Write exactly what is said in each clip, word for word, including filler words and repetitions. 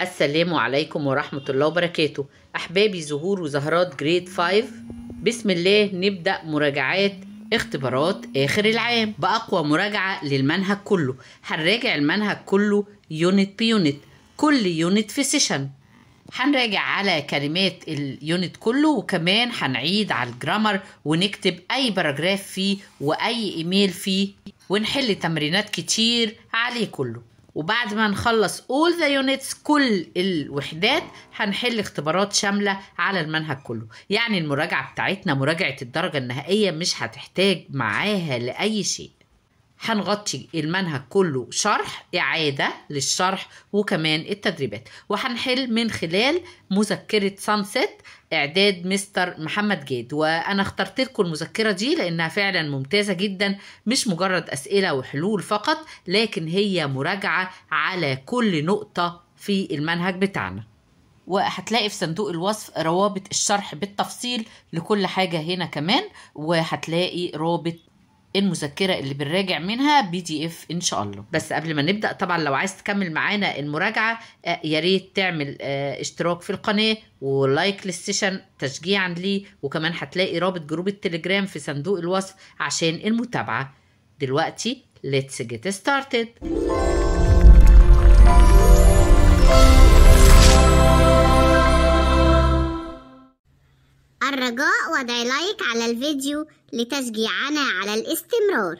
السلام عليكم ورحمة الله وبركاته. أحبابي زهور وزهرات جريد خمسة، بسم الله نبدأ مراجعات اختبارات آخر العام بأقوى مراجعة للمنهج كله. هنراجع المنهج كله يونت بيونت، كل يونت في سيشن. هنراجع على كلمات اليونت كله، وكمان هنعيد على الجرامر ونكتب أي باراجراف فيه وأي إيميل فيه، ونحل تمرينات كتير عليه كله. وبعد ما نخلص all the units كل الوحدات هنحل اختبارات شاملة على المنهج كله. يعني المراجعة بتاعتنا مراجعة الدرجة النهائية مش هتحتاج معاها لأي شيء. هنغطي المنهج كله شرح، إعادة للشرح، وكمان التدريبات. وهنحل من خلال مذكرة sunset إعداد مستر محمد جاد. وأنا اخترت لكم المذكرة دي لأنها فعلا ممتازة جدا، مش مجرد أسئلة وحلول فقط، لكن هي مراجعة على كل نقطة في المنهج بتاعنا. وهتلاقي في صندوق الوصف روابط الشرح بالتفصيل لكل حاجة هنا كمان، وهتلاقي رابط المذكرة اللي بنراجع منها بي دي اف ان شاء الله. بس قبل ما نبدأ طبعا لو عايز تكمل معانا المراجعة يا ريت تعمل اشتراك في القناة ولايك للسيشن تشجيعا ليه، وكمان هتلاقي رابط جروب التليجرام في صندوق الوصف عشان المتابعة. دلوقتي let's get started. الرجاء وضع لايك على الفيديو لتشجيعنا على الاستمرار.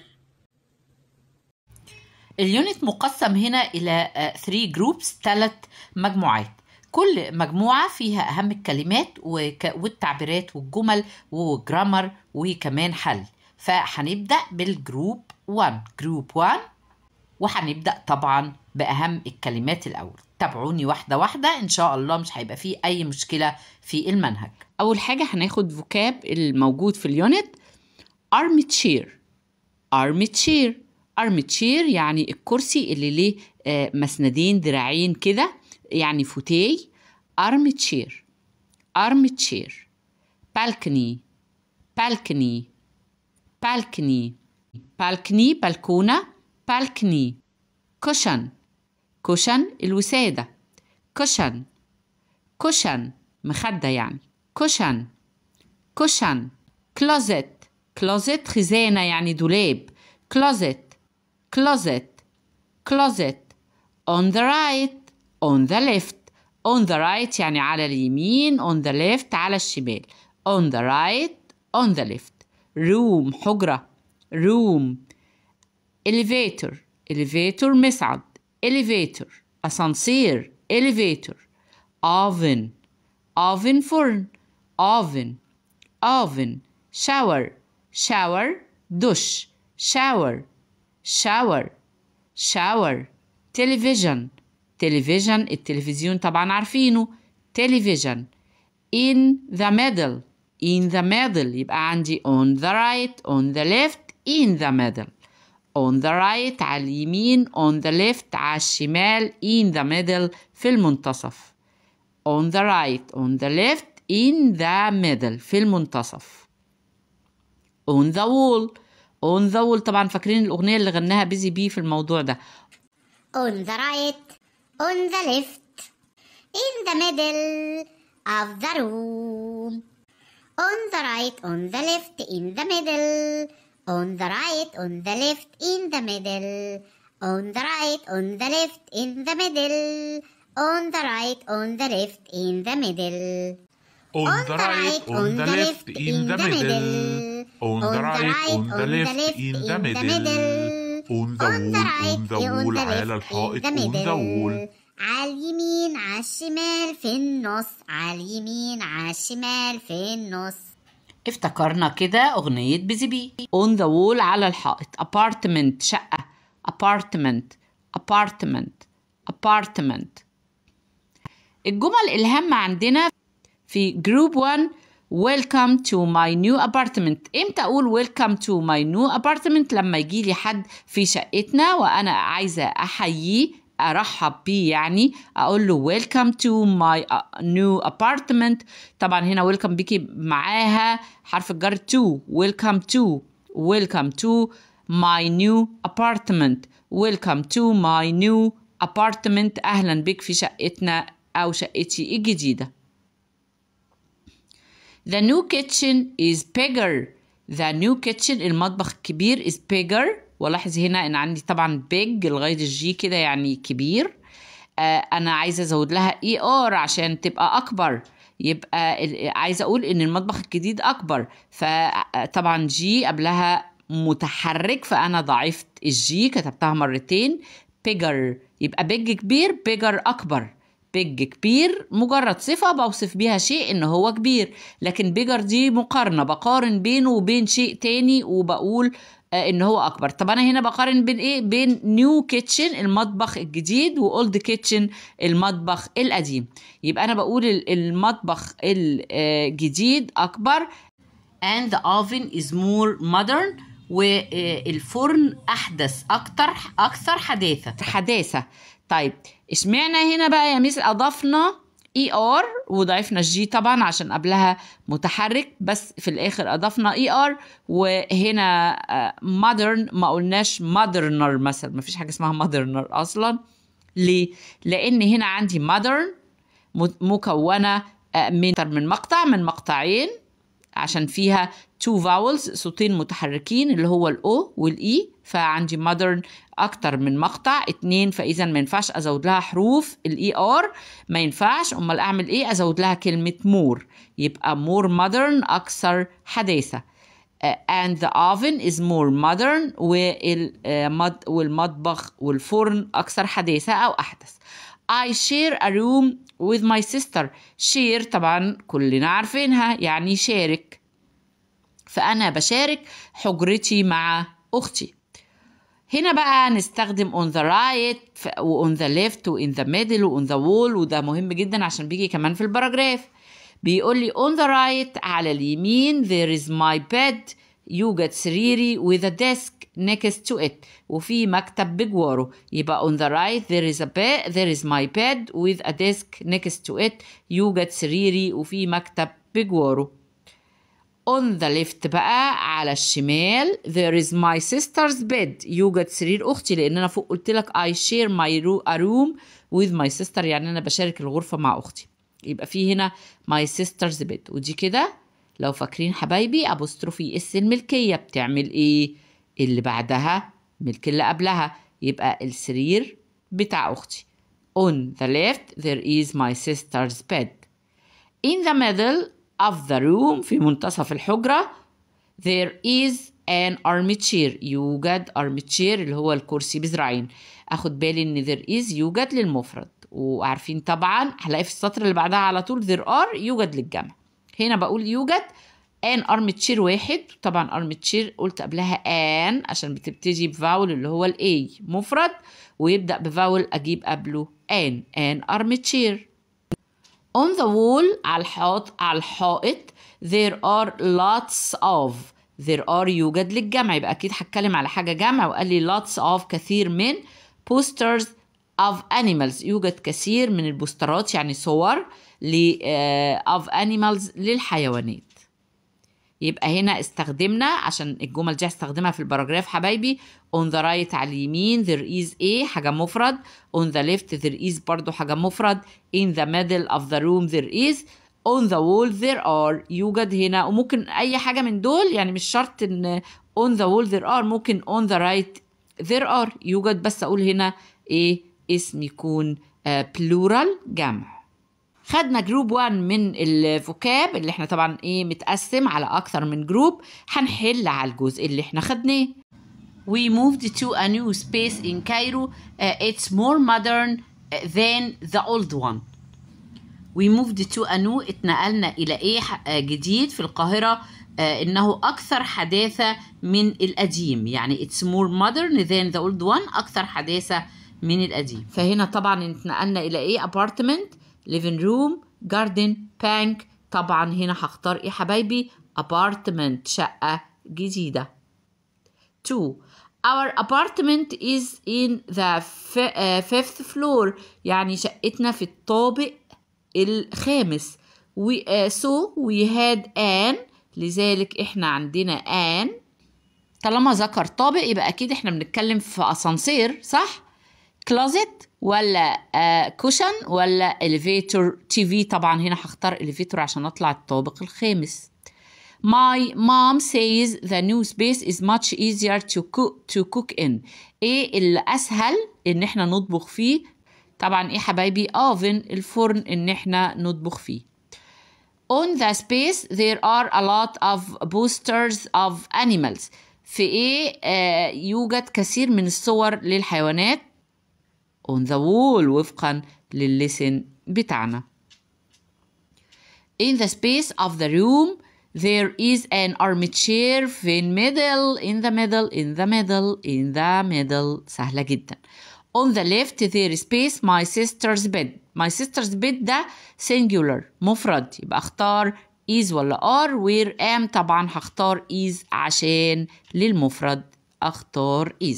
اليونت مقسم هنا إلى ثلاث جروبس، ثلاث مجموعات، كل مجموعة فيها أهم الكلمات والتعبيرات والجمل والجرامر وكمان حل. فهنبدأ بالجروب واحد، جروب واحد، وهنبدأ طبعا بأهم الكلمات الأول. تابعوني واحدة واحدة إن شاء الله، مش هيبقى فيه أي مشكلة في المنهج. أول حاجة هناخد فوكاب الموجود في اليونت، armchair armchair armchair يعني الكرسي اللي ليه آه مسندين دراعين كده، يعني فوتيه. armchair armchair balcony balcony balcony balcony بالكونة balcony. cushion cushion الوسادة. cushion cushion مخدة يعني. كوشن كوشن. كلوزت كلوزت خزانة يعني دولاب. كلوزت كلوزت كلوزت. on the right on the left on the right يعني على اليمين، on the left على الشمال. on the right on the left. room حجرة. room. elevator elevator مصعد. elevator أسانسير. elevator. oven oven فرن. oven oven. shower shower دوش. shower shower shower. television television التلفزيون طبعا عارفينه. television. in the middle in the middle يبقى عندي on the right on the left in the middle. on the right على اليمين، on the left على الشمال، in the middle في المنتصف. on the right on the left in the middle في المنتصف. on the wall on the wall طبعا فاكرين الأغنية اللي غناها بيزي بي في الموضوع ده. on the right on the left in the middle of the room. on the right on the left in the middle. on the right on the left in the middle. on the right on the left in the middle. on the right on the left in the middle. On the right, on the left, in the middle. On the right, on the left, in the middle. On the wall, on the wall, على الحائط. On the wall. على اليمين، على الشمال، في النص. على اليمين، على الشمال، في النص. افتكرنا كده أغنية بيزي بي. On the wall على الحائط. Apartment شقة. Apartment, apartment, apartment. الجمل الهامة عندنا في جروب واحد، welcome to my new apartment. امتى اقول welcome to my new apartment؟ لما يجي لي حد في شقتنا وانا عايزه احييه ارحب بيه، يعني اقول له welcome to my new apartment. طبعا هنا welcome بيجي معاها حرف الجر to. welcome to welcome to my new apartment. welcome to my new ابارتمنت، اهلا بك في شقتنا او شقتي الجديدة. The new kitchen is bigger. The new kitchen، المطبخ الكبير، is bigger. ولاحظ هنا ان عندي طبعا big لغاية الجي كده يعني كبير. آه انا عايزة ازود لها اي ار عشان تبقى اكبر، يبقى عايزة اقول ان المطبخ الجديد اكبر، فطبعا جي قبلها متحرك فانا ضعفت الجي كتبتها مرتين bigger، يبقى big كبير bigger اكبر. big كبير مجرد صفة بوصف بيها شيء ان هو كبير، لكن bigger دي مقارنة، بقارن بينه وبين شيء تاني وبقول ان هو اكبر. طب انا هنا بقارن بين ايه؟ بين نيو كيتشن المطبخ الجديد واولد كيتشن المطبخ القديم، يبقى انا بقول المطبخ الجديد اكبر and the oven is more modern، والفرن احدث اكتر اكثر حداثه حداثه. طيب اشمعنى هنا بقى يا ميس اضفنا اي ار وضعفنا الجي طبعا عشان قبلها متحرك، بس في الاخر اضفنا اي ار، وهنا مودرن ما قلناش مودرنر مثلا، ما فيش حاجه اسمها مودرنر اصلا. ليه؟ لان هنا عندي مودرن مكونه من اكثر من مقطع، من مقطعين عشان فيها two vowels صوتين متحركين اللي هو الأو والإي، فعندي modern أكتر من مقطع اتنين، فإذا ما ينفعش أزود لها حروف الإي آر، ما ينفعش. أمال أعمل إيه؟ أزود لها كلمة more، يبقى more modern أكثر حداثة. uh, and the oven is more modern، والمطبخ والفرن أكثر حداثة أو أحدث. I share a room with my sister. share طبعا كلنا عارفينها يعني شارك، فأنا بشارك حجرتي مع أختي. هنا بقى نستخدم on the right و on the left و in the middle و on the wall، وده مهم جدا عشان بيجي كمان في الباراجراف. بيقول لي on the right على اليمين there is my bed، يوجد سريري with a desk next to it، وفي مكتب بجواره، يبقى on the right there is a bed there is my bed with a desk next to it، يوجد سريري وفي مكتب بجواره. on the left بقى على الشمال there is my sister's bed، يوجد سرير أختي، لأن أنا فوق قلت لك I share my room with my sister، يعني أنا بشارك الغرفة مع أختي، يبقى في هنا my sister's bed. ودي كده لو فاكرين حبايبي أبوستروفي اس الملكية بتعمل إيه؟ اللي بعدها ملك اللي قبلها، يبقى السرير بتاع أختي. On the left there is my sister's bed. In the middle of the room، في منتصف الحجرة، there is an armchair، يوجد armchair اللي هو الكرسي بذراعين. أخد بالي إن there is يوجد للمفرد، وعارفين طبعا هلاقي في السطر اللي بعدها على طول there are يوجد للجمع، هنا بقول يوجد ان ارمتشير واحد، طبعا ارمتشير قلت قبلها ان عشان بتبتدي بفاول اللي هو الاي مفرد ويبدا بفاول اجيب قبله ان، ان ارمتشير. on the wall على الحائط على الحائط there are lots of، there are يوجد للجمع، يبقى اكيد هتكلم على حاجه جمع، وقال لي lots of كثير من posters of animals، يوجد كثير من البوسترات يعني صور ل of animals للحيوانات. يبقى هنا استخدمنا عشان الجمل دي هستخدمها في الباراجراف حبايبي on the right على اليمين there is a حاجة مفرد، on the left there is برضو حاجة مفرد، in the middle of the room there is، on the wall there are يوجد هنا، وممكن أي حاجة من دول يعني مش شرط إن on the wall there are، ممكن on the right there are يوجد، بس أقول هنا إيه اسم يكون plural جمع. خدنا جروب واحد من الفوكاب اللي احنا طبعا ايه متقسم على اكثر من جروب، هنحل على الجزء اللي احنا خدناه. We moved to a new space in Cairo. Uh, it's more modern than the old one. We moved to a new، اتنقلنا الى ايه جديد في القاهرة، uh, انه اكثر حداثة من القديم، يعني it's more modern than the old one، اكثر حداثة من القديم. فهنا طبعا اتنقلنا الى ايه apartment، living room، garden، bank، طبعا هنا هختار ايه حبايبي؟ apartment شقة جديدة. two our apartment is in the fifth floor، يعني شقتنا في الطابق الخامس. we uh, so we had an، لذلك احنا عندنا an، طالما ذكر طابق يبقى اكيد احنا بنتكلم في اسانسير صح؟ كلوزت ولا كوشن ولا إليفيتور تي في. طبعا هنا هختار إليفيتور عشان أطلع الطابق الخامس. My mom says the new space is much easier to cook, to cook in. إيه اللي أسهل إن إحنا نطبخ فيه؟ طبعا إيه حبايبي؟ oven الفرن إن إحنا نطبخ فيه. On the space there are a lot of posters of animals. في إيه آه يوجد كثير من الصور للحيوانات. On the wall وفقا لللسن بتاعنا. In the space of the room there is an armchair في middle in the middle in the middle in the middle. سهلة جدا. On the left there is space my sister's bed. my sister's bed ده singular مفرد، يبقى اختار is ولا are. where am طبعا هختار is عشان للمفرد اختار is.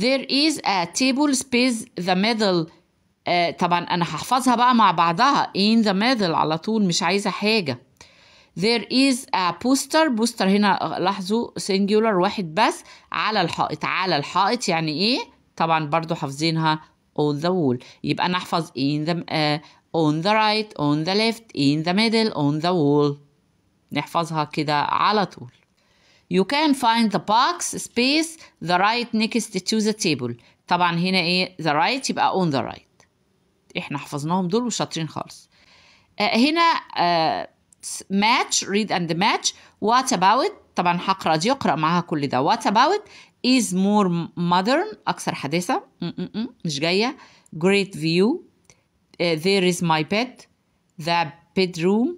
there is a table space the middle. آه طبعا انا هحفظها بقى مع بعضها in the middle على طول، مش عايزة حاجة. there is a poster. بوستر هنا لاحظوا singular واحد بس. على الحائط، على الحائط يعني ايه؟ طبعا برضو حافظينها on the wall. يبقى انا احفظ in the uh, on the right on the left in the middle on the wall، نحفظها كده على طول. you can find the box space the right next to the table. طبعا هنا ايه the right؟ يبقى on the right. احنا حفظناهم دول وشاطرين خالص. آه هنا آه match read and match. what about طبعا هقرا دي، اقرا معاها كل ده. what about is more modern أكثر حداثة، مش جاية. great view. uh, there is my bed the bedroom.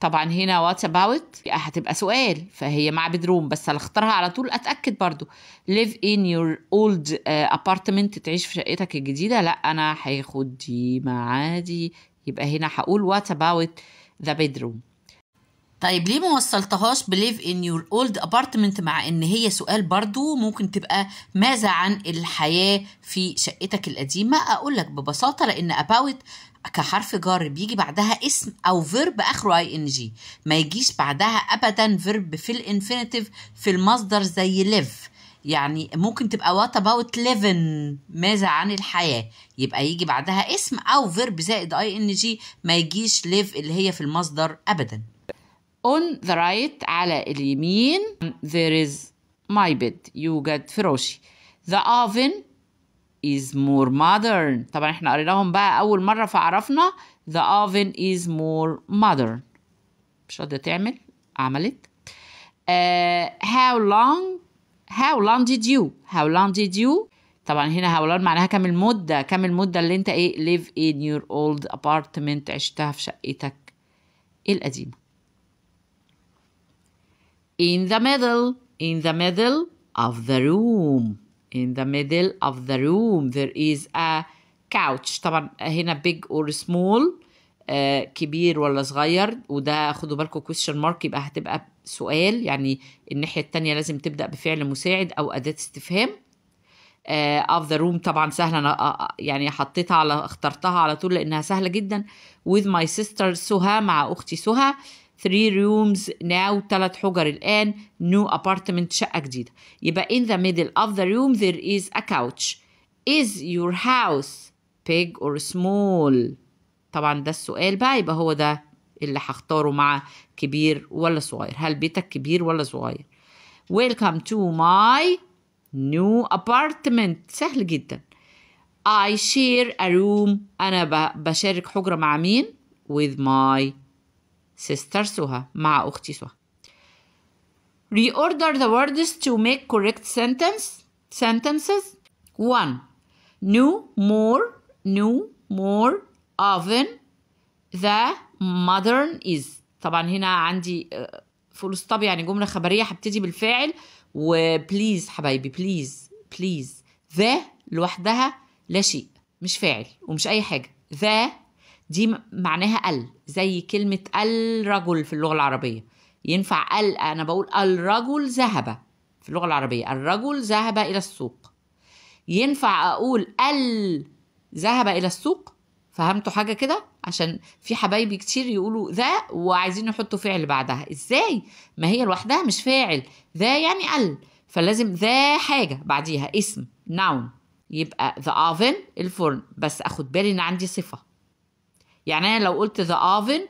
طبعا هنا what about هتبقى سؤال، فهي مع bedroom بس هختارها على طول أتأكد برضو. live in your old uh, apartment تعيش في شقتك الجديدة، لا أنا هاخد دي مع دي، يبقى هنا هقول what about the bedroom. طيب ليه ما وصلتهاش بليف ان يور اولد ابارتمنت مع ان هي سؤال برضو ممكن تبقى ماذا عن الحياه في شقتك القديمه؟ اقول لك ببساطه لان اباوت كحرف جار بيجي بعدها اسم او فيرب اخره اي ان جي، ما يجيش بعدها ابدا فيرب في الانفينيتيف في المصدر زي ليف. يعني ممكن تبقى وات اباوت ليفن ماذا عن الحياه، يبقى يجي بعدها اسم او فيرب زائد اي ان جي، ما يجيش ليف اللي هي في المصدر ابدا. On the right على اليمين there is my bed يوجد فراشي. the oven is more modern. طبعا احنا قريناهم بقى أول مرة فعرفنا the oven is more modern. مش راضية تعمل، عملت. uh, how long how long did you how long did you طبعا هنا how long معناها كم المدة، كم المدة اللي انت ايه live in your old apartment عشتها في شقتك القديمة. in the middle in the middle of the room in the middle of the room there is a couch. طبعا هنا big or small آه كبير ولا صغير، وده خدوا بالكم question mark يبقى هتبقى سؤال، يعني الناحية التانية لازم تبدأ بفعل مساعد أو أداة استفهام. آه of the room طبعا سهلة، أنا يعني حطيتها على اخترتها على طول لأنها سهلة جدا. with my sister سهى مع أختي سهى. three rooms now ثلاث حجر الآن. new apartment شقة جديدة. يبقى in the middle of the room there is a couch. is your house big or small؟ طبعا ده السؤال بقى، يبقى هو ده اللي هختاره مع كبير ولا صغير، هل بيتك كبير ولا صغير. welcome to my new apartment سهل جدا. I share a room أنا بشارك حجرة مع مين؟ with my sister سهى مع أختي سهى. reorder the words to make correct sentence sentences. one new more new more oven the modern is. طبعا هنا عندي فول ستوب يعني جملة خبرية هبتدي بالفاعل، وبليز حبايبي بليز بليز ذا لوحدها لا شيء، مش فاعل ومش أي حاجة. ذا دي معناها ال، زي كلمة الرجل في اللغة العربية ينفع ال، أنا بقول الرجل ذهب في اللغة العربية، الرجل ذهب إلى السوق. ينفع أقول ال ذهب إلى السوق؟ فهمتوا حاجة كده؟ عشان في حبايبي كتير يقولوا ذا وعايزين يحطوا فعل بعدها، إزاي؟ ما هي لوحدها مش فاعل، ذا يعني ال، فلازم ذا حاجة بعديها اسم noun. يبقى the oven الفرن. بس اخد بالي ان عندي صفه، يعني انا لو قلت the oven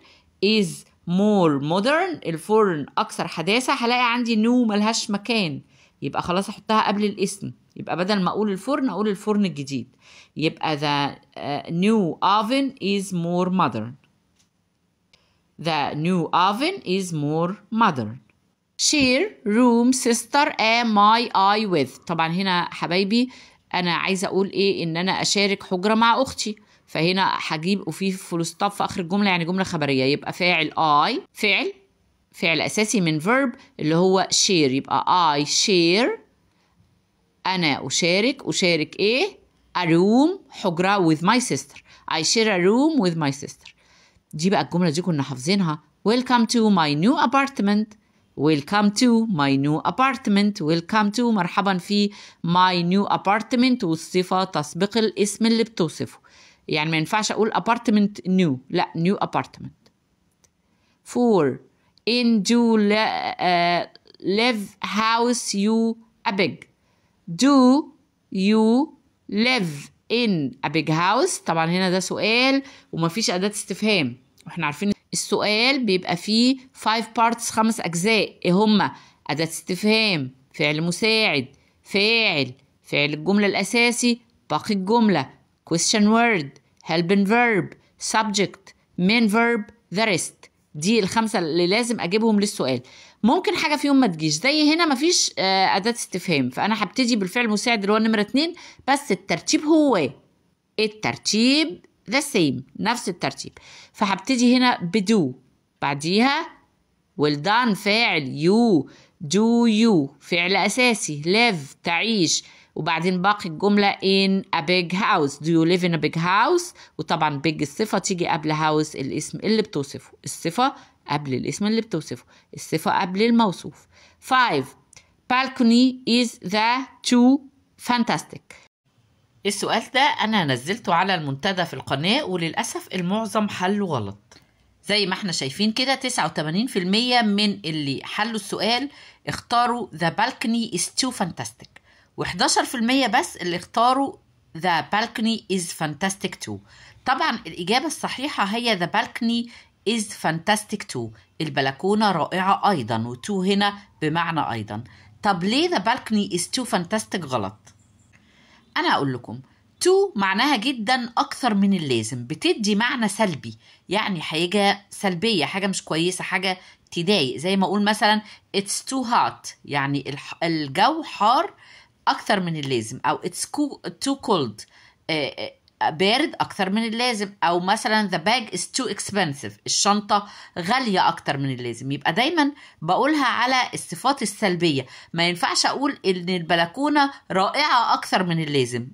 is more modern الفرن اكثر حداثه، هلاقي عندي نو ملهاش مكان، يبقى خلاص احطها قبل الاسم، يبقى بدل ما اقول الفرن اقول الفرن الجديد، يبقى the uh, new oven is more modern. The new oven is more modern. Share room sister am I I with. طبعا هنا حبايبي انا عايزه اقول ايه، ان انا اشارك حجره مع اختي، فهنا هجيب وفي فول ستوب في اخر الجمله يعني جمله خبريه، يبقى فاعل I فعل فعل اساسي من verb اللي هو share، يبقى I share انا اشارك، اشارك ايه a room حجره with my sister، I share a room with my sister. دي بقى الجمله دي كنا حافظينها، welcome to my new apartment، welcome to my new apartment، welcome to مرحبا في my new apartment، والصفه تسبق الاسم اللي بتوصفه، يعني ما ينفعش اقول apartment new، لا new apartment. four in do uh, live house you a big. do you live in a big house؟ طبعا هنا ده سؤال ومفيش أداة استفهام، واحنا عارفين السؤال بيبقى فيه five parts خمس أجزاء، إيه هما؟ أداة استفهام، فعل مساعد، فاعل، فعل الجملة الأساسي، باقي الجملة، question word، helping verb، subject، main verb، the rest. دي الخمسة اللي لازم أجيبهم للسؤال، ممكن حاجة فيهم ما تجيش، زي هنا مفيش أداة استفهام، فأنا هبتدي بالفعل المساعد اللي هو نمرة اتنين، بس الترتيب هو الترتيب ذا سيم نفس الترتيب، فهبتدي هنا بدو، بعديها well done فاعل، you do you فعل أساسي، live تعيش، وبعدين باقي الجملة in a big house، do you live in a big house، وطبعا big الصفة تيجي قبل house الاسم اللي بتوصفه، الصفة قبل الاسم اللي بتوصفه، الصفة قبل الموصوف. five balcony is the two fantastic. السؤال ده أنا نزلته على المنتدى في القناة، وللأسف المعظم حله غلط زي ما احنا شايفين كده، تسعة وثمانين بالمية من اللي حلوا السؤال اختاروا the balcony is two fantastic، و11% بس اللي اختاروا the balcony is fantastic too. طبعا الإجابة الصحيحة هي the balcony is fantastic too، البلكونة رائعة أيضا، وتو هنا بمعنى أيضا. طب ليه the balcony is too fantastic غلط؟ أنا أقول لكم too معناها جدا أكثر من اللازم، بتدي معنى سلبي، يعني حاجة سلبية، حاجة مش كويسة، حاجة تضايق، زي ما أقول مثلا it's too hot يعني الجو حار أكثر من اللازم، أو it's too cold بارد أكثر من اللازم، أو مثلا the bag is too expensive الشنطة غالية أكثر من اللازم. يبقى دايما بقولها على الصفات السلبية، ما ينفعش أقول إن البلكونة رائعة أكثر من اللازم،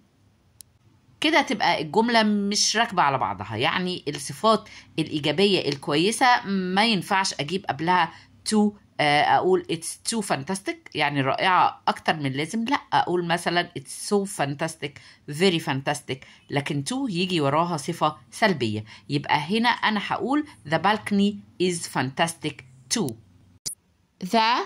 كده تبقى الجملة مش راكبة على بعضها، يعني الصفات الإيجابية الكويسة ما ينفعش أجيب قبلها to أقول it's too fantastic يعني رائعة أكتر من لازم، لأ أقول مثلا it's so fantastic very fantastic، لكن to يجي وراها صفة سلبية. يبقى هنا أنا هقول the balcony is fantastic too. the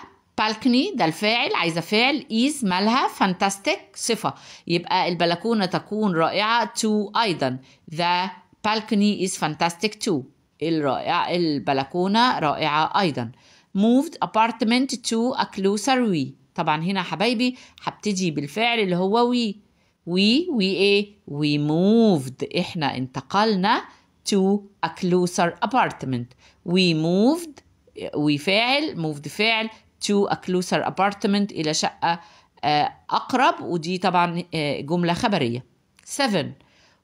balcony ده الفاعل، عايزة فعل، is مالها fantastic صفة، يبقى البلكونة تكون رائعة too أيضا، the balcony is fantastic too الرائعة البلكونة رائعة أيضا. moved apartment to a closer we. طبعا هنا حبايبي هبتدي بالفعل اللي هو we we we ايه we moved احنا انتقلنا to a closer apartment، we moved we فاعل moved فعل to a closer apartment الى شقة اقرب، ودي طبعا جملة خبرية. seven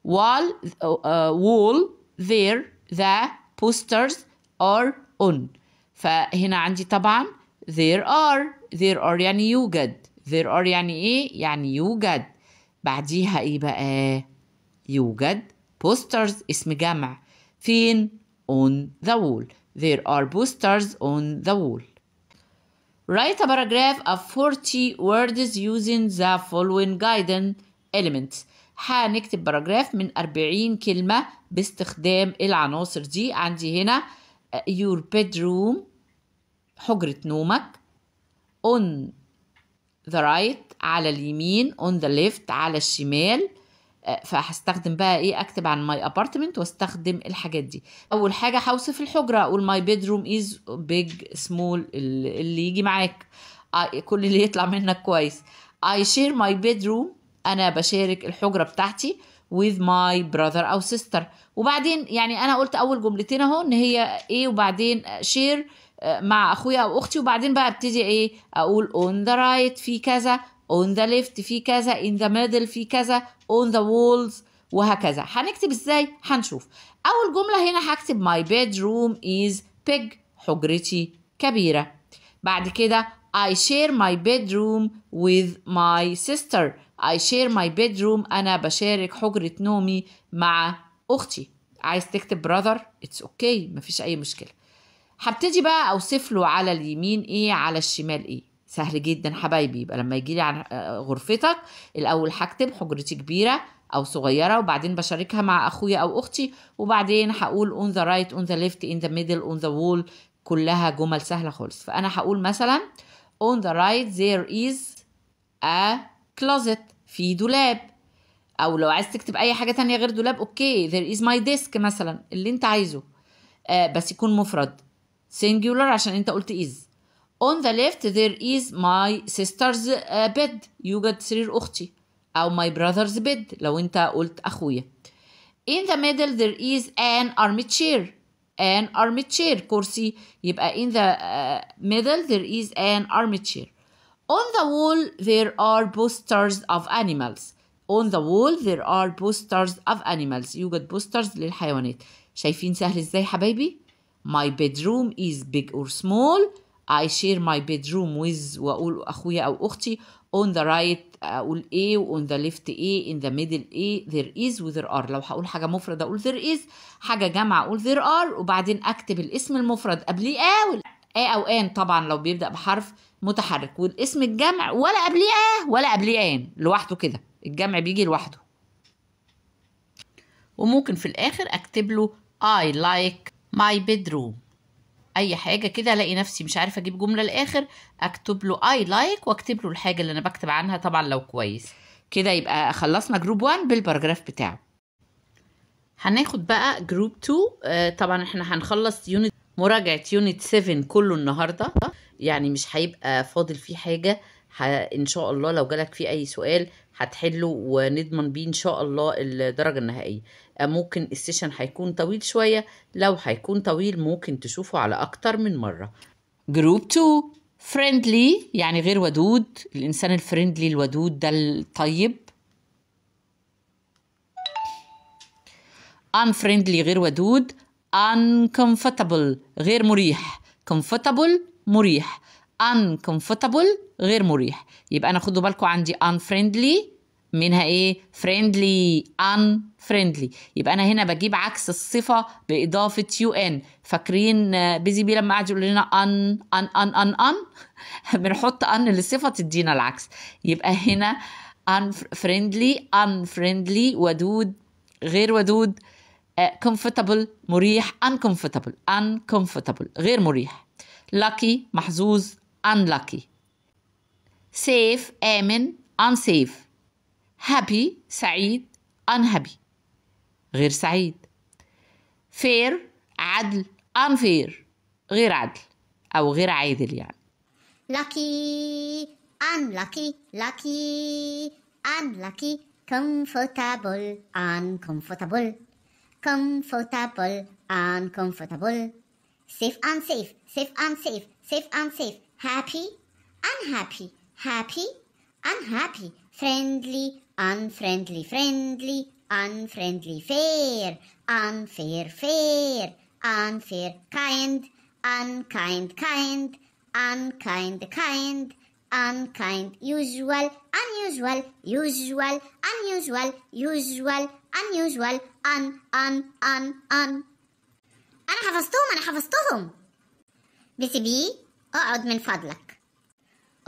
wall uh, wall there the posters are on. فهنا عندي طبعا there are there are يعني يوجد، there are يعني ايه يعني يوجد، بعديها ايه بقى يوجد posters اسم جمع، فين on the wall there are posters on the wall. write a paragraph of forty words using the following guidance elements. هنكتب باراجراف من أربعين كلمة باستخدام العناصر دي. عندي هنا your bedroom حجرة نومك، on the right على اليمين، on the left على الشمال. فهستخدم بقى ايه؟ اكتب عن my apartment واستخدم الحاجات دي. اول حاجه هوصف الحجره، اقول my bedroom is big small اللي يجي معاك، كل اللي يطلع منك كويس. I share my bedroom، انا بشارك الحجره بتاعتي with my brother او sister. وبعدين يعني انا قلت اول جملتين اهو ان هي ايه، وبعدين share مع اخويا او اختي، وبعدين بقى ابتدي ايه اقول on the right في كذا، on the left في كذا، in the middle في كذا، on the walls وهكذا. هنكتب ازاي؟ هنشوف. اول جمله هنا هكتب my bedroom is big، حجرتي كبيره. بعد كده I share my bedroom with my sister، I share my bedroom انا بشارك حجره نومي مع اختي. عايز تكتب brother it's okay مفيش اي مشكله. هبتدي بقى اوصف له على اليمين ايه على الشمال ايه. سهل جدا حبايبي، يبقى لما يجي لي عن غرفتك الاول هكتب حجرتي كبيره او صغيره، وبعدين بشاركها مع اخويا او اختي، وبعدين هقول on the right on the left in the middle on the wall. كلها جمل سهله خالص. فانا هقول مثلا on the right there is a closet، في دولاب، او لو عايز تكتب اي حاجه تانية غير دولاب اوكي. there is my desk مثلا، اللي انت عايزه آه بس يكون مفرد singular عشان انت قلت is. On the left there is my sister's bed، يوجد سرير أختي، أو my brother's bed لو أنت قلت أخويا. In the middle there is an armchair، an armchair كرسي، يبقى in the middle there is an armchair. On the wall there are posters of animals، on the wall there are posters of animals، يوجد posters للحيوانات. شايفين سهل إزاي حبايبي؟ My bedroom is big or small، I share my bedroom with وأقول أخويا أو أختي، on the right أقول إيه، وon the left إيه، in the middle إيه، there is و there are. لو هقول حاجة مفرد أقول there is، حاجة جمع أقول there are، وبعدين أكتب الاسم المفرد قبليه آه آه أو آن طبعًا لو بيبدأ بحرف متحرك، والاسم الجمع ولا قبليه آه ولا قبليه آن لوحده كده، الجمع بيجي لوحده. وممكن في الآخر أكتب له I like my bedroom. اي حاجه كده الاقي نفسي مش عارفه اجيب جمله للاخر اكتب له اي لايك واكتب له الحاجه اللي انا بكتب عنها طبعا لو كويس. كده يبقى خلصنا جروب واحد بالباراجراف بتاعه. هناخد بقى جروب اتنين. آه طبعا احنا هنخلص يونت مراجعه يونت سبعة كله النهارده، يعني مش هيبقى فاضل فيه حاجه. ان شاء الله لو جالك فيه اي سؤال هتحله ونضمن بيه ان شاء الله الدرجه النهائيه. ممكن السيشن هيكون طويل شويه، لو هيكون طويل ممكن تشوفه على اكتر من مره. جروب اتنين فريندلي يعني غير ودود، الانسان الفريندلي الودود ده الطيب. unfriendly غير ودود. uncomfortable غير مريح. comfortable مريح. uncomfortable غير مريح. يبقى انا خدوا بالكم عندي unfriendly منها ايه؟ friendly unfriendly. يبقى انا هنا بجيب عكس الصفه باضافه un. فاكرين بيزي بي لما قعد يقول لنا ان ان ان ان ان بنحط ان للصفه تدينا العكس. يبقى هنا unfriendly unfriendly ودود غير ودود. comfortable مريح. uncomfortable uncomfortable غير مريح. lucky محظوظ unlucky. safe آمن unsafe. happy سعيد unhappy غير سعيد. fair عدل unfair غير عدل أو غير عادل يعني. lucky unlucky lucky unlucky. comfortable uncomfortable comfortable uncomfortable. safe unsafe safe unsafe safe unsafe. happy unhappy happy unhappy. friendly unfriendly friendly unfriendly. fair unfair fair unfair. kind unkind kind unkind kind unkind. usual unusual usual unusual usual unusual. un un un un. انا حفظتهم انا حفظتهم. بس بي اقعد من فضلك.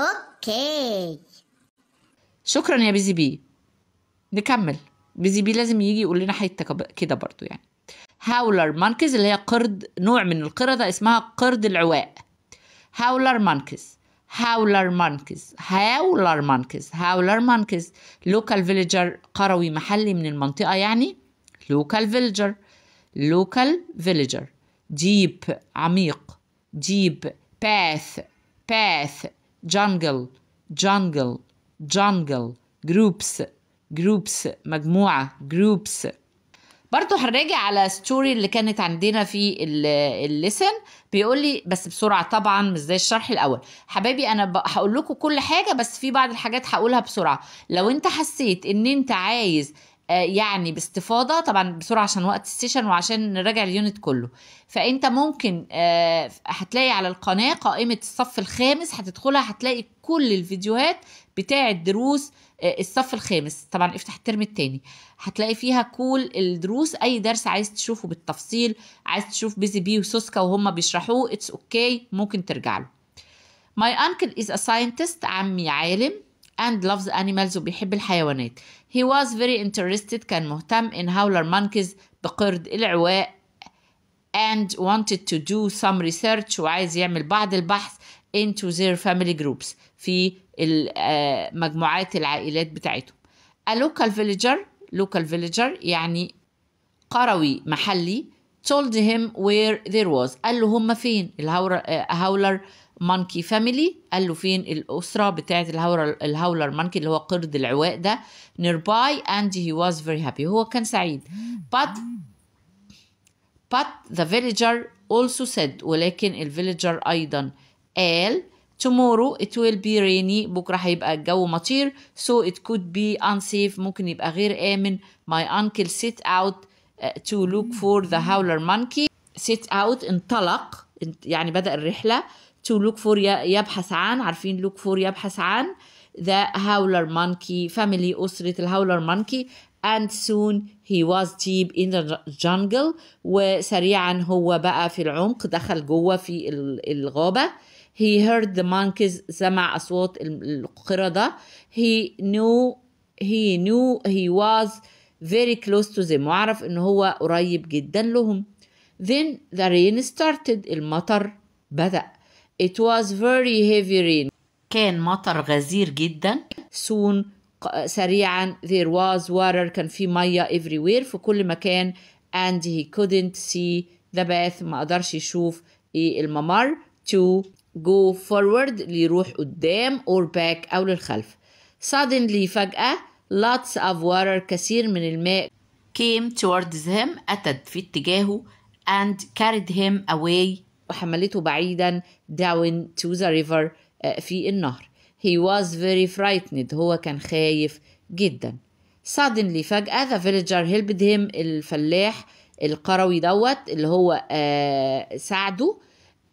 اوكي شكرا يا بيزي بي. نكمل. بيزي بي لازم يجي يقول لنا حته كده برضو يعني. هاولر مانكيز اللي هي قرد، نوع من القردة اسمها قرد العواء. هاولر مانكيز. هاولر مانكيز هاولر مانكيز هاولر مانكيز لوكال فيليجر، قروي محلي من المنطقة يعني، لوكال فيليجر لوكال فيليجر. ديب عميق، ديب. باث باث. جانجل جانجل جانجل. جروبس جروبس مجموعة جروبس. برضو هنراجع على ستوري اللي كانت عندنا في الليسن، بيقول لي بس بسرعه طبعا مش زي الشرح الاول. حبايبي انا هقول لكم كل حاجه، بس في بعض الحاجات هقولها بسرعه. لو انت حسيت ان انت عايز يعني باستفاضه، طبعا بسرعه عشان وقت السيشن وعشان نراجع اليونت كله، فانت ممكن هتلاقي على القناه قائمه الصف الخامس، هتدخلها هتلاقي كل الفيديوهات بتاعه دروس الصف الخامس. طبعا افتح الترم الثاني هتلاقي فيها كل الدروس، اي درس عايز تشوفه بالتفصيل، عايز تشوف بيزي بي وسوسكا وهم بيشرحوه اتس اوكي okay. ممكن ترجع له. My uncle is a scientist، عمي عالم، and loves animals وبيحب الحيوانات. He was very interested، كان مهتم in howler monkeys بقرد العواء، and wanted to do some research وعايز يعمل بعض البحث into their family groups في مجموعات العائلات بتاعتهم. A local villager local villager يعني قروي محلي told him where there was، قال له هم فين الهاولر مانكي فاميلي، قال له فين الأسرة بتاعت الهاولر مانكي اللي هو قرد العواء ده، nearby and he was very happy، هو كان سعيد. but but the villager also said، ولكن الفيليجر أيضا قال، tomorrow it will be rainy، بكرة هيبقى الجو مطير، so it could be unsafe، ممكن يبقى غير آمن. my uncle set out to look for the howler monkey، set out انطلق يعني بدأ الرحلة، to look for يبحث عن، عارفين look for يبحث عن، the howler monkey family أسرة الهاولر مانكي، and soon he was deep in the jungle، وسريعا هو بقى في العمق، دخل جوه في الغابة. He heard the monkeys، سمع أصوات القردة. He knew he knew he was very close to them، وعرف إن هو قريب جدا لهم. Then the rain started، المطر بدأ. It was very heavy rain، كان مطر غزير جدا. Soon سريعا there was water، كان في مية everywhere في كل مكان. And he couldn't see the path، ما قدرش يشوف الممر. To go forward ليروح قدام، or back أو للخلف. suddenly فجأة lots of water كثير من الماء came towards him، أتت في اتجاهه، and carried him away وحملته بعيدا down to the river في النهر. he was very frightened، هو كان خايف جدا. suddenly فجأة the villager helped him، الفلاح القروي دوت اللي هو ساعده،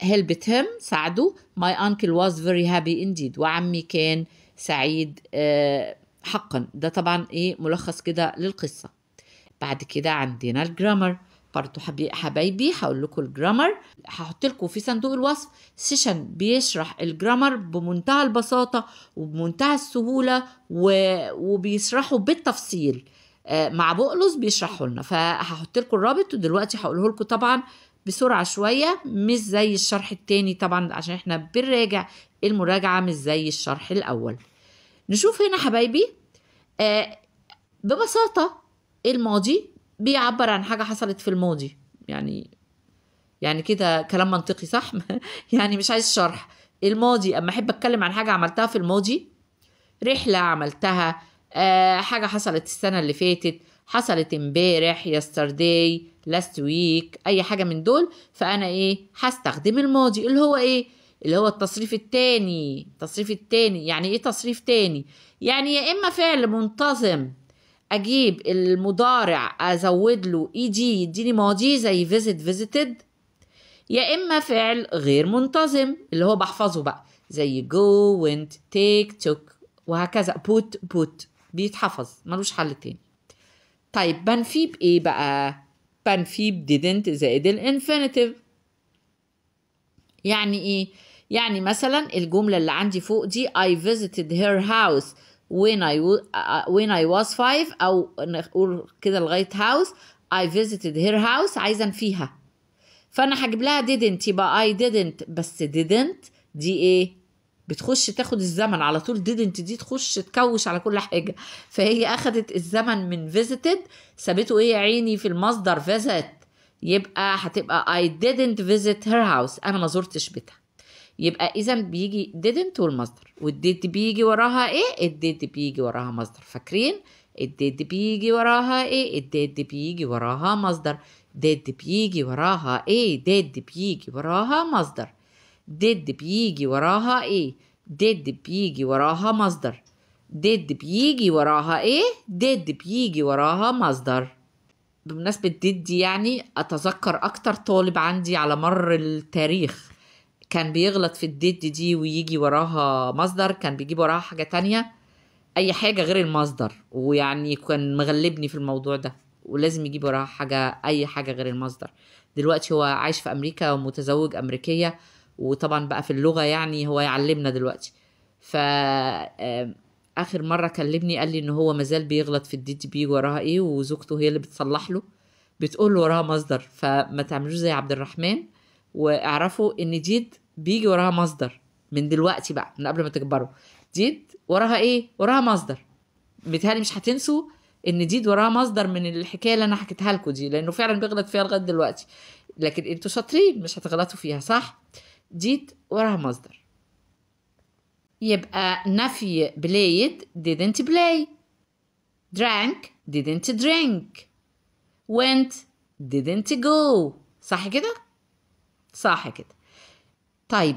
helped him ساعده. my uncle was very happy indeed، وعمي كان سعيد أه حقا. ده طبعا ايه ملخص كده للقصة. بعد كده عندنا الجرامر برضو حبايبي، هقول لكم الجرامر، هحط لكم في صندوق الوصف سيشن بيشرح الجرامر بمنتهى البساطة وبمنتهى السهولة، وبيشرحه بالتفصيل أه مع بقلص بيشرحه لنا، فهحط لكم الرابط ودلوقتي هقوله لكم طبعا بسرعة شوية، مش زي الشرح التاني طبعا عشان احنا بنراجع، المراجعة مش زي الشرح الأول. نشوف هنا حبايبي آه ببساطة الماضي بيعبر عن حاجة حصلت في الماضي، يعني يعني كده كلام منطقي صح؟ يعني مش عايز شرح. الماضي أما أحب أتكلم عن حاجة عملتها في الماضي، رحلة عملتها، آه حاجة حصلت السنة اللي فاتت، حصلت امبارح yesterday last week، اي حاجه من دول، فانا ايه هستخدم الماضي اللي هو ايه اللي هو التصريف الثاني. التصريف الثاني يعني ايه تصريف ثاني؟ يعني يا اما فعل منتظم اجيب المضارع ازود له اي دي يديني ماضي زي visit visited، يا اما فعل غير منتظم اللي هو بحفظه بقى زي go went take took وهكذا put put بيتحفظ ملوش حل تاني. طيب بنفيه بايه بقى؟ بنفيه بديدنت زائد الانفينيتيف. يعني ايه؟ يعني مثلا الجمله اللي عندي فوق دي I visited her house when I when I was five، او نقول كده لغايه house I visited her house، عايزه انفيها، فانا هجيب لها didn't يبقى I didn't، بس didn't دي ايه؟ بتخش تاخد الزمن على طول، didn't دي تخش تكوش على كل حاجه، فهي اخدت الزمن من visited سابته ايه يا عيني في المصدر visit، يبقى هتبقى I didn't visit her house، انا ما زرتش بيتها. يبقى اذا بيجي didn't والمصدر، والdid بيجي وراها ايه؟ الdid بيجي وراها مصدر، فاكرين؟ الdid بيجي وراها ايه؟ الdid بيجي وراها مصدر، did بيجي وراها ايه؟ did بيجي وراها مصدر، did بيجي وراها ايه؟ did بيجي وراها مصدر، did بيجي وراها ايه؟ did بيجي وراها مصدر. بمناسبة did يعني اتذكر اكتر طالب عندي على مر التاريخ كان بيغلط في الdid دي ويجي وراها مصدر، كان بيجيب وراها حاجة تانية اي حاجة غير المصدر، ويعني كان مغلبني في الموضوع ده، ولازم يجيب وراها حاجة اي حاجة غير المصدر. دلوقتي هو عايش في امريكا ومتزوج امريكية، وطبعا بقى في اللغه يعني هو يعلمنا دلوقتي. ف اخر مره كلمني قال لي ان هو مازال بيغلط في الديت بيجي وراها ايه، وزوجته هي اللي بتصلح له بتقول له وراها مصدر، فما تعملوش زي عبد الرحمن واعرفوا ان ديت بيجي وراها مصدر من دلوقتي بقى، من قبل ما تكبروا. ديت وراها ايه؟ وراها مصدر. متهيألي مش هتنسوا ان ديت وراها مصدر من الحكايه اللي انا حكيتها لكم دي، لانه فعلا بيغلط فيها لغايه دلوقتي، لكن انتوا شاطرين مش هتغلطوا فيها صح؟ ديت وراها مصدر. يبقى نفي played didn't play، drank didn't drink، went didn't go، صح كده؟ صح كده. طيب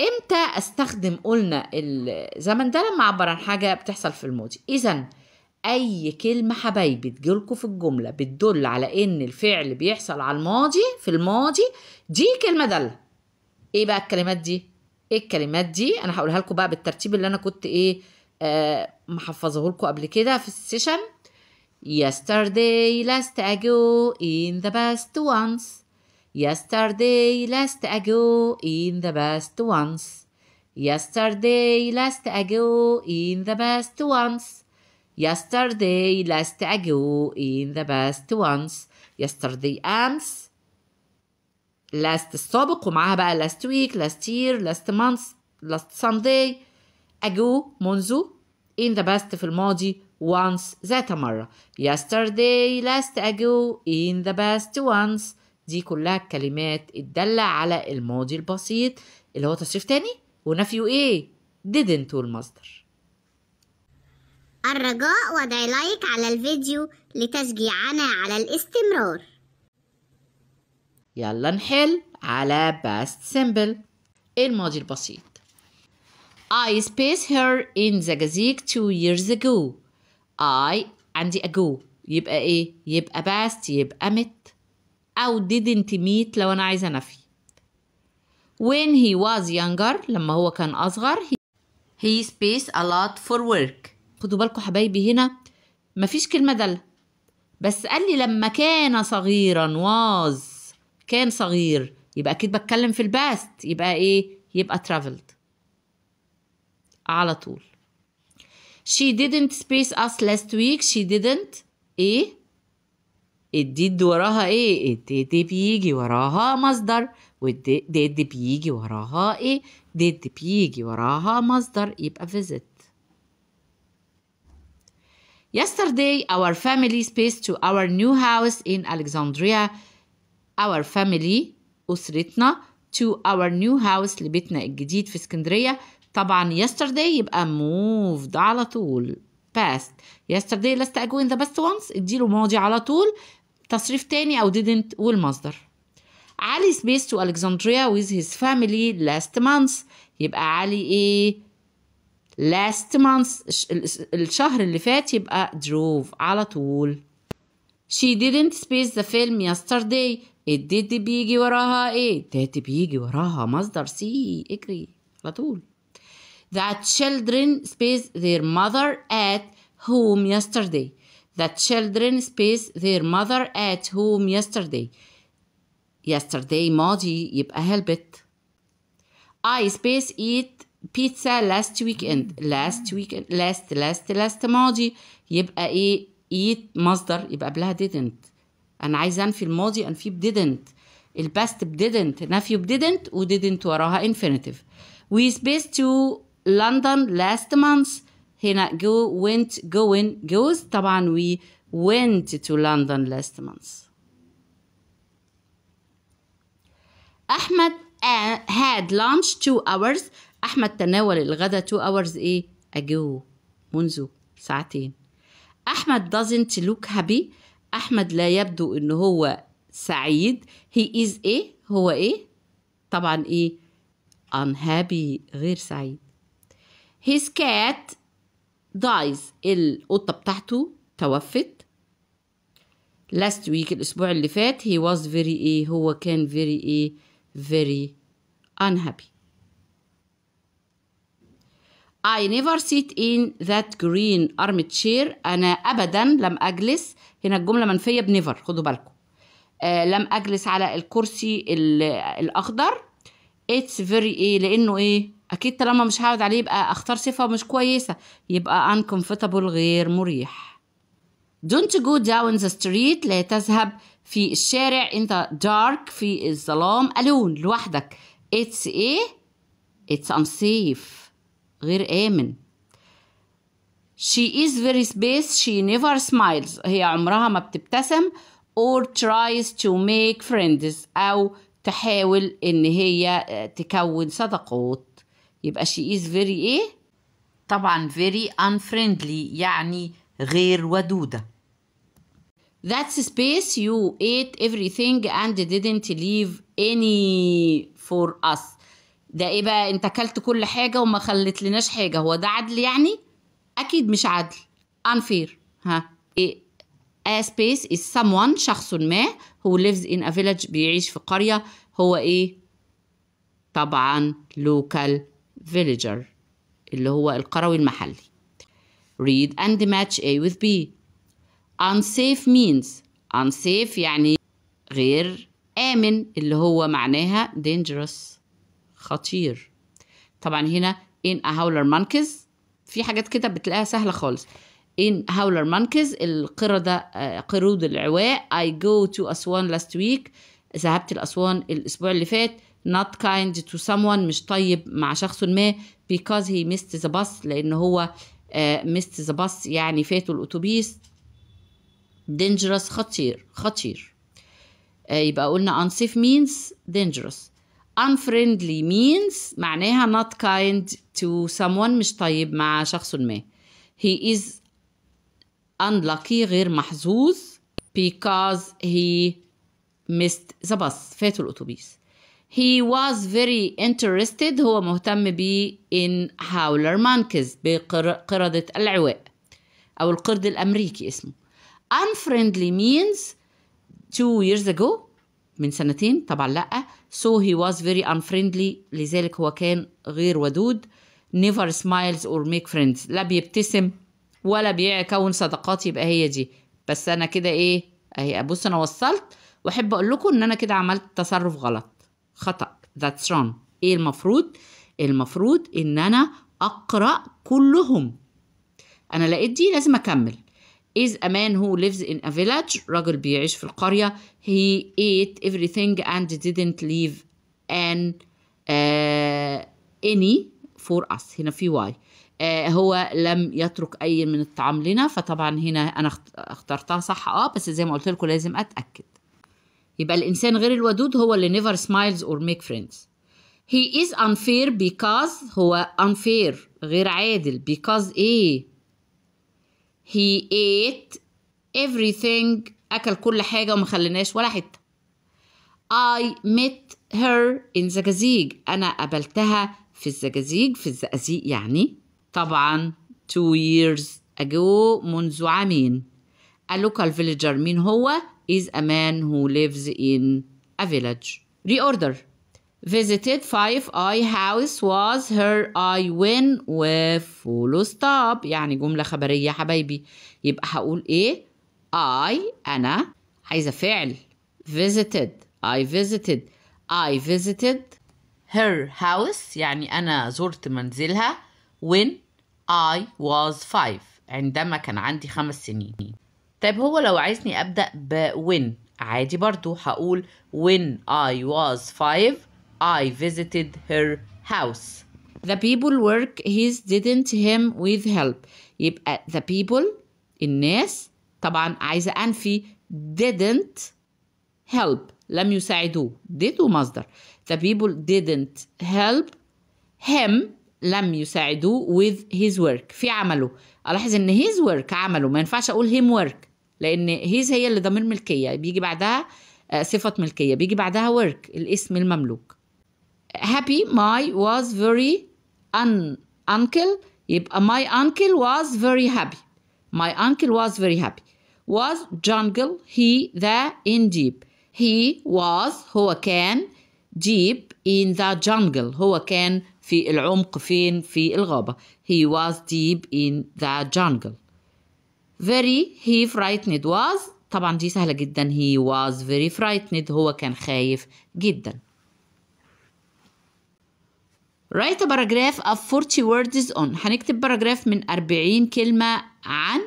امتى استخدم قلنا الزمن ده؟ لما اعبر عن حاجه بتحصل في الماضي. اذا اي كلمه حبايبي تجيلكوا في الجمله بتدل على ان الفعل بيحصل على الماضي في الماضي، دي كلمه داله. ايه بقى الكلمات دي؟ ايه الكلمات دي؟ انا هقولها لكم بقى بالترتيب اللي انا كنت ايه آه محفظه لكم قبل كده في السيشن. yesterday last ago in the past once، yesterday last ago in the past once، yesterday last ago in the past once، yesterday last ago in the past once، yesterday امس، last السابق ومعاها بقى last week last year last month last Sunday، ago منذ، in the past في الماضي، once ذات مرة، yesterday last ago in the past once، دي كلها كلمات الدالة على الماضي البسيط اللي هو تصريف تاني ونفيه ايه؟ didn't والمصدر. الرجاء وضع لايك على الفيديو لتشجيعنا على الاستمرار. يلا نحل على past simple، الماضي البسيط. I spaced her in Zagazig two years ago. I عندي ago يبقى ايه؟ يبقى past يبقى met، أو didn't meet لو أنا عايزة نفي. When he was younger لما هو كان أصغر، he spaced a lot for work. خدوا بالكم حبايبي هنا مفيش كلمة دالة، بس قال لي لما كان صغيرا، was كان صغير يبقى اكيد بتكلم في الباست، يبقى ايه؟ يبقى traveled على طول. she didn't space us last week، she didn't ايه؟ الديد وراها ايه؟ الديد بيجي وراها مصدر، والديد بيجي وراها ايه؟ ديد بيجي وراها مصدر يبقى visit. yesterday our family spaced to our new house in Alexandria. our family أسرتنا to our new house لبيتنا الجديد في اسكندرية. طبعا yesterday يبقى moved على طول past، yesterday last ago in the past once اديله ماضي على طول، تصريف تاني أو didn't والمصدر. علي spaced to Alexandria with his family last month، يبقى علي إيه؟ last month الشهر اللي فات يبقى drove على طول. she didn't space the film yesterday، الديد بيجي وراها ايه؟ الديد بيجي وراها مصدر سي، اجري على طول. the children spaced their mother at home yesterday، the children spaced their mother at home yesterday، yesterday ماضي يبقى helped. I spaced eat pizza last weekend، last weekend last last last ماضي يبقى ايه؟ eat مصدر يبقى قبلها didn't، أنا عايزة أنفي الماضي أنفيه ب didn't، الباست ب didn't نفيه ب didn't، و didn't وراها infinitive. we spaced to London last month. هنا go went going goes. طبعا we went to London last month. أحمد had lunch two hours. أحمد تناول الغداء two hours إيه ago منذ ساعتين. أحمد doesn't look happy. أحمد لا يبدو إن هو سعيد. he is إيه هو إيه طبعا إيه unhappy غير سعيد. his cat dies. القطة بتاعته توفت. last week الأسبوع اللي فات. he was very إيه هو كان very إيه very unhappy. I never sit in that green armchair. أنا أبدا لم أجلس. هنا الجملة منفية بنيفر خدوا بالكم. آه لم أجلس على الكرسي الأخضر. It's very إيه لأنه إيه أكيد طالما مش هقعد عليه يبقى أختار صفة مش كويسة يبقى uncomfortable غير مريح. Don't go down the street. لا تذهب في الشارع. in the dark في الظلام. alone لوحدك. It's إيه It's unsafe غير آمن. She is very space. She never smiles. هي عمرها ما بتبتسم. or tries to make friends. أو تحاول إن هي تكون صداقات. يبقى she is very إيه؟ طبعا very unfriendly يعني غير ودودة. That's space. You ate everything and didn't leave any for us. ده ايه بقى؟ انت اكلت كل حاجه وما خلت لناش حاجه. هو ده عدل يعني؟ اكيد مش عدل. unfair. ها ايه؟ a space is someone شخص ما who lives in a village بيعيش في قريه. هو ايه؟ طبعا local villager اللي هو القروي المحلي. read and match A with B. unsafe means unsafe يعني غير امن اللي هو معناها dangerous خطير. طبعا هنا in a howler monkeys في حاجات كده بتلاقيها سهله خالص. in howler monkeys القردة قرود العواء. I go to Aswan last week. ذهبت لأسوان الأسبوع اللي فات. not kind to someone مش طيب مع شخص ما. because he missed the bus لأن هو missed the bus يعني فاته الأتوبيس. dangerous خطير خطير. يبقى قلنا unsafe means dangerous. unfriendly means معناها not kind to someone مش طيب مع شخص ما. he is unlucky غير محظوظ because he missed the bus فاته الأتوبيس. he was very interested هو مهتم ب in howler monkeys بقردة العواء أو القرد الأمريكي اسمه. unfriendly means two years ago من سنتين طبعا لأ. so he was very unfriendly لذلك هو كان غير ودود. never smiles or make friends لا بيبتسم ولا بيكون صداقات. يبقى هي دي بس. أنا كده إيه أهي بص أنا وصلت وأحب أقول لكم إن أنا كده عملت تصرف غلط خطأ. that's wrong. إيه المفروض؟ المفروض إن أنا أقرأ كلهم. أنا لقيت دي لازم أكمل. is a man who lives in a village رجل بيعيش في القرية. he ate everything and didn't leave an uh, any for us. هنا في واي uh, هو لم يترك أي من الطعام لنا. فطبعا هنا أنا اخترتها صح اه بس زي ما قلت لكم لازم أتأكد. يبقى الإنسان غير الودود هو اللي never smiles or make friends. he is unfair because هو unfair غير عادل because إيه he ate everything أكل كل حاجة وما خليناش ولا حتة. I met her in Zagazig أنا قابلتها في الزجازيج في الزقازيق يعني طبعا two years ago منذ عامين. a local villager مين هو؟ is a man who lives in a village. reorder visited five I house was her I when with full stop يعني جملة خبرية حبايبي. يبقى هقول ايه؟ I أنا عايزة فعل. visited I visited I visited her house يعني أنا زرت منزلها when I was five عندما كان عندي خمس سنين. طيب هو لو عايزني أبدأ ب when عادي برضو هقول when I was five I visited her house. The people work his didn't him with help. يبقى the people الناس طبعا عايزة أنفي didn't help لم يساعدوه. did ومصدر. The people didn't help him لم يساعدوه with his work في عمله. ألاحظ إن his work عمله ما ينفعش أقول him work لأن his هي اللي ضمير ملكية بيجي بعدها صفة ملكية بيجي بعدها work الاسم المملوك. Happy my was very un uncle يبقى my uncle was very happy. My uncle was very happy. Was jungle he the in deep. He was هو كان deep in the jungle هو كان في العمق فين في الغابة. He was deep in the jungle. Very he frightened was طبعا دي سهلة جدا he was very frightened هو كان خايف جدا. Write a paragraph of forty words on هنكتب باراجراف من أربعين كلمة عن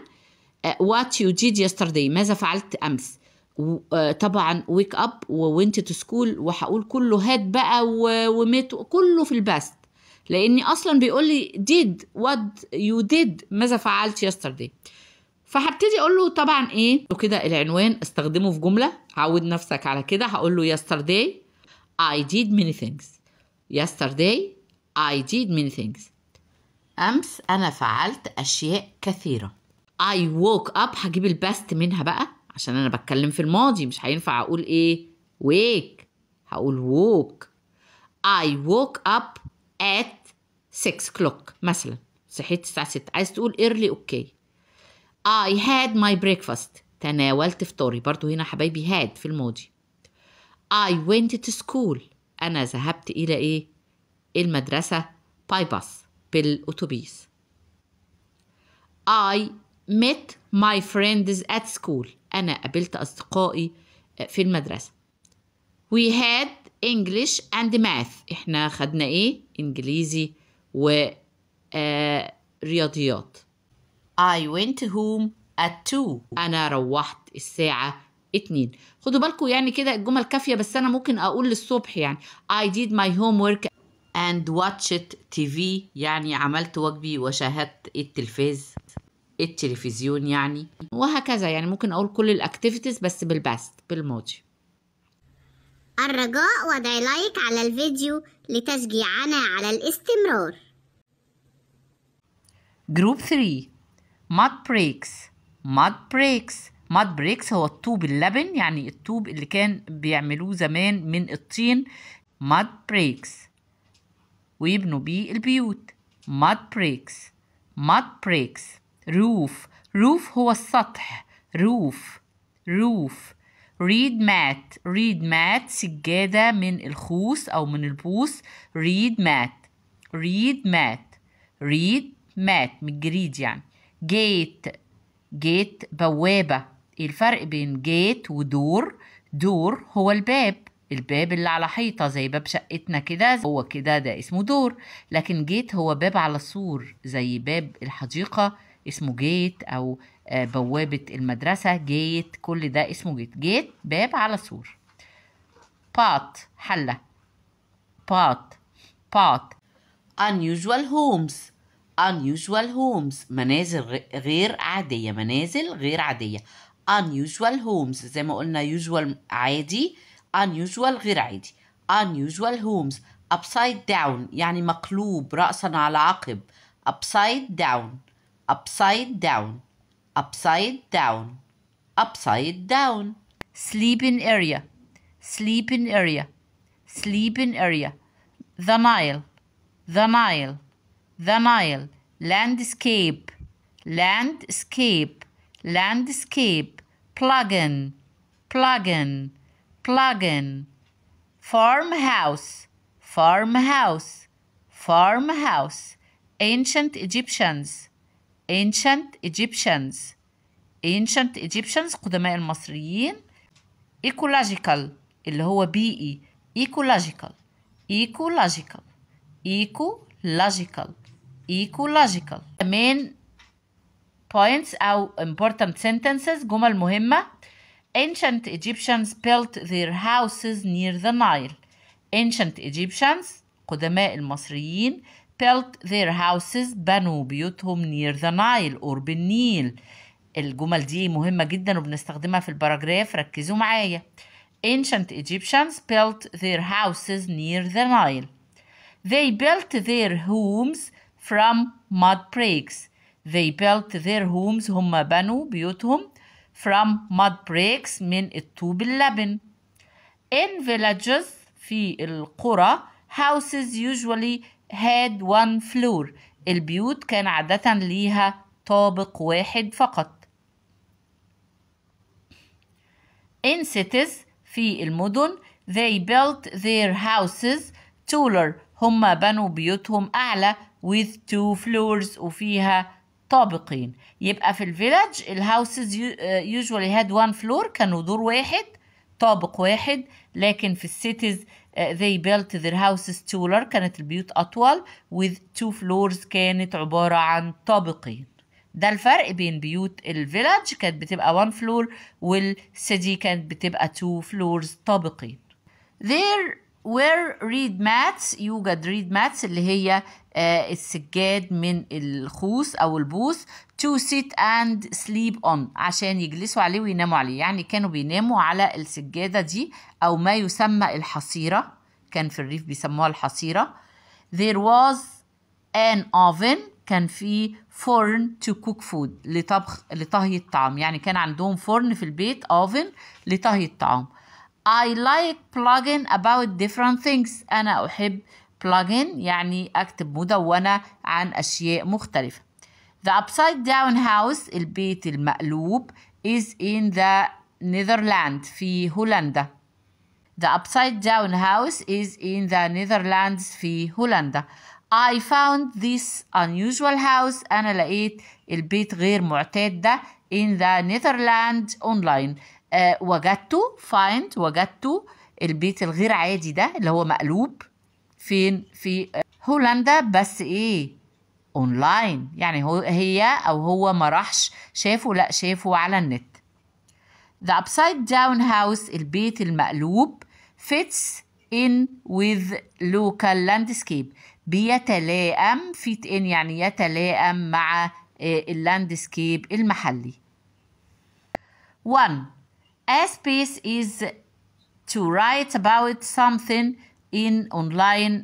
what you did yesterday ماذا فعلت أمس. طبعا wake up وwent to school وهقول كله هاد بقى ومت كله في الباست لأني أصلا بيقول لي did what you did ماذا فعلت yesterday فهبتدي أقول له طبعا إيه وكده العنوان استخدمه في جملة عود نفسك على كده. هقول له yesterday I did many things. yesterday I did many things. أمس أنا فعلت أشياء كثيرة. I woke up هجيب الباست منها بقى عشان أنا بتكلم في الماضي مش هينفع أقول إيه wake هقول woke. I woke up at six o'clock مثلا صحيت الساعة ستة. عايز تقول early أوكي. I had my breakfast تناولت فطاري برضو هنا حبايبي had في الماضي. I went to school أنا ذهبت إلى إيه المدرسة by bus بالأتوبيس. I met my friends at school أنا قابلت أصدقائي في المدرسة. We had English and math إحنا خدنا إيه إنجليزي ورياضيات. I went home at two. أنا روحت الساعة اتنين. خدوا بالكم يعني كده الجمل كافية بس أنا ممكن أقول للصبح يعني I did my homework and watched تي في يعني عملت واجبي وشاهدت التلفاز التلفزيون يعني وهكذا يعني ممكن أقول كل الأكتيفيتيز بس بالباست بالماضي. الرجاء وضع لايك على الفيديو لتشجيعنا على الاستمرار. جروب ثلاثة mud breaks. mud breaks mud breaks هو الطوب اللبن يعني الطوب اللي كان بيعملوه زمان من الطين mud breaks ويبنوا بيه البيوت. mud breaks mud breaks roof roof هو السطح roof roof reed mat reed mat سجادة من الخوص أو من البوص reed mat reed mat reed mat من الجريد يعني. جيت جيت بوابة. الفرق بين جيت ودور دور هو الباب الباب اللي على حيطة زي باب شقتنا كده هو كده ده اسمه دور لكن جيت هو باب على سور زي باب الحديقة اسمه جيت أو بوابة المدرسة جيت كل ده اسمه جيت. جيت باب على سور. بات حلة بات بات unusual homes unusual homes منازل غير عادية منازل غير عادية unusual homes زي ما قلنا usual عادي unusual غير عادي unusual homes upside down يعني مقلوب رأسا على عقب upside down upside down upside down upside down sleeping area sleeping area sleeping area the Nile the Nile The Nile landscape landscape landscape plug-in plug-in plug-in farmhouse farmhouse farmhouse ancient Egyptians ancient Egyptians ancient Egyptians قدماء المصريين ecological اللي هو بيئي ecological ecological ecological ecological main points أو important sentences جمل مهمة. Ancient Egyptians built their houses near the Nile. Ancient Egyptians قدماء المصريين built their houses بنوا بيوتهم near the Nile أو بالنيل. الجمل دي مهمة جدا وبنستخدمها في الباراجراف، ركزوا معايا. Ancient Egyptians built their houses near the Nile. They built their homes from mud bricks. They built their homes، هم بنوا بيوتهم from mud bricks، من الطوب اللبن. In villages، في القرى، houses usually had one floor، البيوت كان عادة ليها طابق واحد فقط. In cities، في المدن، they built their houses taller، هم بنوا بيوتهم أعلى with two floors وفيها طابقين. يبقى في الفيلاج الهاوسز usually had one floor، كانوا دور واحد طابق واحد، لكن في السيتيز they built their houses taller، كانت البيوت أطول with two floors، كانت عبارة عن طابقين. ده الفرق بين بيوت الفيلاج كانت بتبقى one floor والسيتي كانت بتبقى two floors طابقين. There were reed mats، يوجد reed mats اللي هي آه السجاد من الخوص أو البوص، to sit and sleep on، عشان يجلسوا عليه ويناموا عليه، يعني كانوا بيناموا على السجادة دي أو ما يسمى الحصيرة، كان في الريف بيسموها الحصيرة. There was an oven، كان في فرن to cook food، لطبخ لطهي الطعام، يعني كان عندهم فرن في البيت oven لطهي الطعام. I like blogging about different things، أنا أحب blogging يعني أكتب مدونة عن أشياء مختلفة. The upside down house، البيت المقلوب، is in the Netherlands، في هولندا. The upside down house is in the Netherlands، في هولندا. I found this unusual house، أنا لقيت البيت غير معتاد ده in the Netherlands online. أه وجدته، find وجدته، البيت الغير عادي ده اللي هو مقلوب، فين؟ في هولندا، بس ايه؟ اونلاين، يعني هو هي او هو ما راحش شافه، لا شافه على النت. The upside down house، البيت المقلوب، fits in with local landscape، بيتلائم، fit in يعني يتلائم مع اللاندسكيب المحلي. one. A space is to write about something in online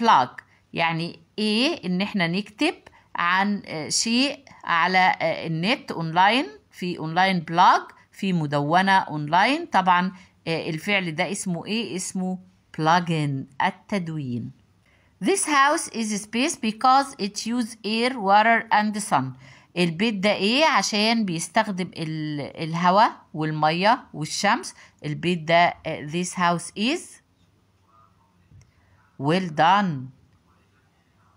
blog، يعني ايه ان احنا نكتب عن شيء على النت اونلاين، في اونلاين بلوج، في مدونة اونلاين. طبعا الفعل ده اسمه ايه؟ اسمه بلوجن، التدوين. This house is a space because it uses air, water and sun، البيت ده ايه؟ عشان بيستخدم الهواء والمية والشمس، البيت ده this house is well done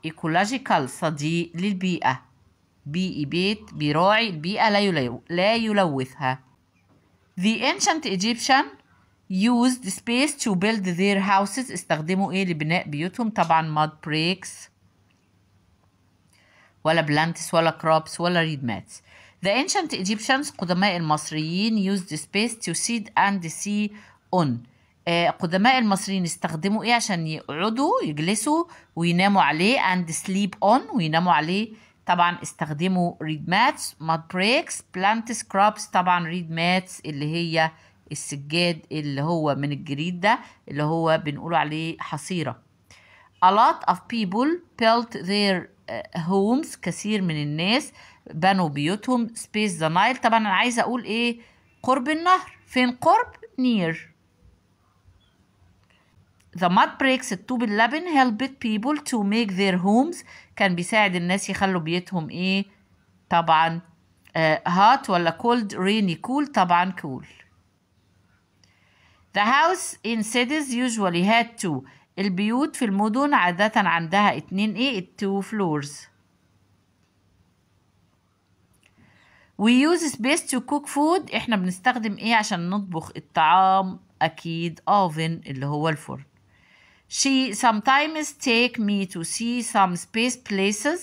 ecological، صديق للبيئة، بيئي بيت بيراعي البيئة لا يلو... لا يلوثها. The ancient Egyptian used space to build their houses، استخدموا ايه لبناء بيوتهم؟ طبعا mud bricks ولا plants ولا crops ولا reed mats. The ancient Egyptians، قدماء المصريين، used space to sit and see on، قدماء المصريين استخدموا ايه عشان يقعدوا يجلسوا ويناموا عليه and sleep on، ويناموا عليه؟ طبعا استخدموا reed mats، mud bricks، plants، crops، طبعا reed mats اللي هي السجاد اللي هو من الجريد ده اللي هو بنقوله عليه حصيرة. A lot of people built their homes، كثير من الناس بنوا بيوتهم space the Nile، طبعا انا عايزة اقول ايه؟ قرب النهر، فين قرب؟ near. The mud bricks، الطوب اللبن، helped people to make their homes، كان بيساعد الناس يخلوا بيتهم ايه؟ طبعا آه hot ولا cold، rainy cool، طبعا cool. The house in cities usually had two، البيوت في المدن عادة عندها اتنين ايه؟ two floors. We use space to cook food، احنا بنستخدم ايه عشان نطبخ الطعام؟ اكيد oven اللي هو الفرن. She sometimes take me to see some space places،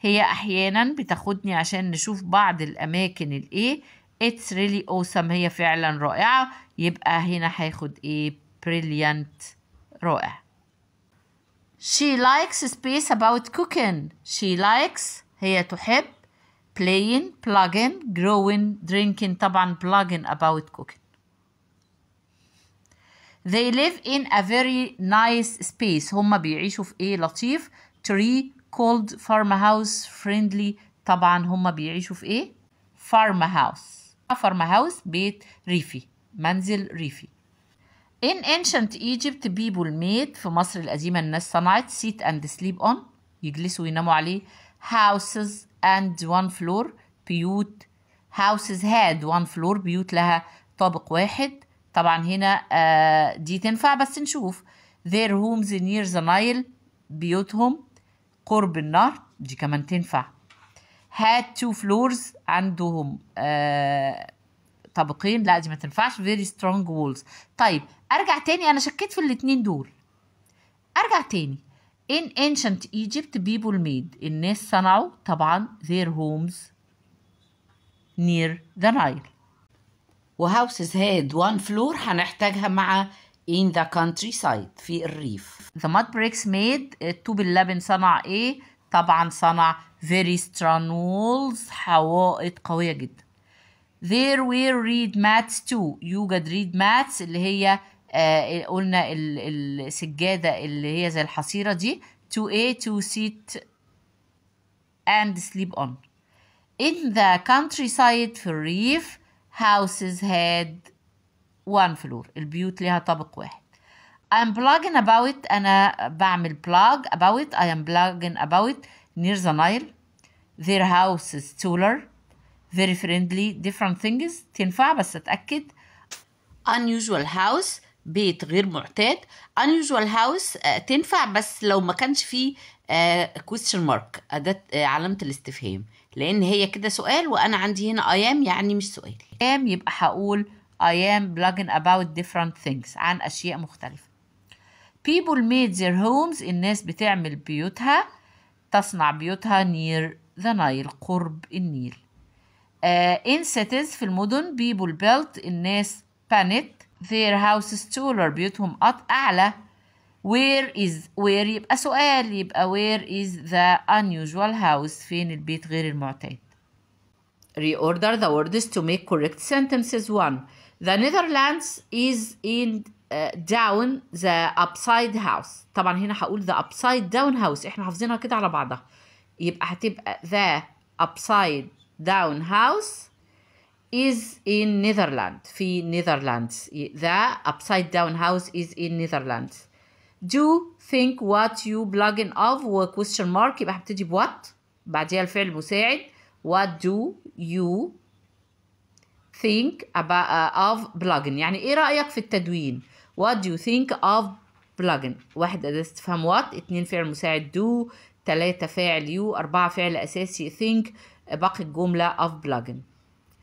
هي أحيانا بتاخدني عشان نشوف بعض الأماكن الإيه؟ It's really awesome، هي فعلا رائعة، يبقى هنا هياخد إيه؟ brilliant، رائع. She likes space about cooking. She likes هي تحب playing, plugging, growing, drinking طبعا plugging about cooking. They live in a very nice space. هم بيعيشوا في ايه لطيف؟ Tree, cold, farmhouse, friendly. طبعا هم بيعيشوا في ايه؟ farmhouse. farmhouse بيت ريفي، منزل ريفي. In ancient Egypt people made في مصر القديمة الناس صنعت sit and sleep on يجلسوا ويناموا عليه houses and one floor بيوت. houses had one floor بيوت لها طابق واحد. طبعا هنا آه دي تنفع بس نشوف. their homes near the Nile بيوتهم قرب النهر دي كمان تنفع. had two floors عندهم آه طبقين لا دي ما تنفعش. very strong walls. طيب ارجع تاني انا شكيت في الاتنين دول. ارجع تاني in ancient Egypt people made الناس صنعوا طبعا their homes near the Nile. وhouses had one floor هنحتاجها مع in the countryside في الريف. the mud bricks made الطوب اللبن صنع ايه؟ طبعا صنع very strong walls حوائط قوية جدا. There were reed mats too. يوجد reed mats اللي هي آه قلنا السجادة اللي هي زي الحصيرة دي to a to sit and sleep on. In the countryside في الريف houses had one floor. البيوت لها طابق واحد. I'm plugging about أنا بعمل plug about. I am plugging about near the Nile. Their house is taller. Very friendly. Different things تنفع بس اتأكد. unusual house بيت غير معتاد. unusual house uh, تنفع بس لو ما كانش فيه uh, question mark أداة uh, علامة الاستفهام لأن هي كده سؤال وأنا عندي هنا I am يعني مش سؤال. I am يبقى هقول I am blogging about different things عن أشياء مختلفة. people made their homes الناس بتعمل بيوتها تصنع بيوتها near the Nile قرب النيل. Uh, in cities في المدن people built الناس بانت their houses taller بيوتهم أعلى. where is where يبقى سؤال يبقى where is the unusual house فين البيت غير المعتاد. reorder the words to make correct sentences. one the Netherlands is in uh, down the upside house. طبعا هنا هقول the upside down house احنا حافظينها كده على بعضها يبقى هتبقى the upside down house is in Netherlands في Netherlands. The upside down house is in Netherlands. Do think what you plugging of و question mark يبقى هبتدي ب what بعديها الفعل مساعد. what do you think about uh, of plugging يعني ايه رأيك في التدوين. what do you think of plugging واحد أداة استفهام what اتنين فعل مساعد do تلاتة فاعل you أربعة فعل أساسي think باقي الجملة of plugging.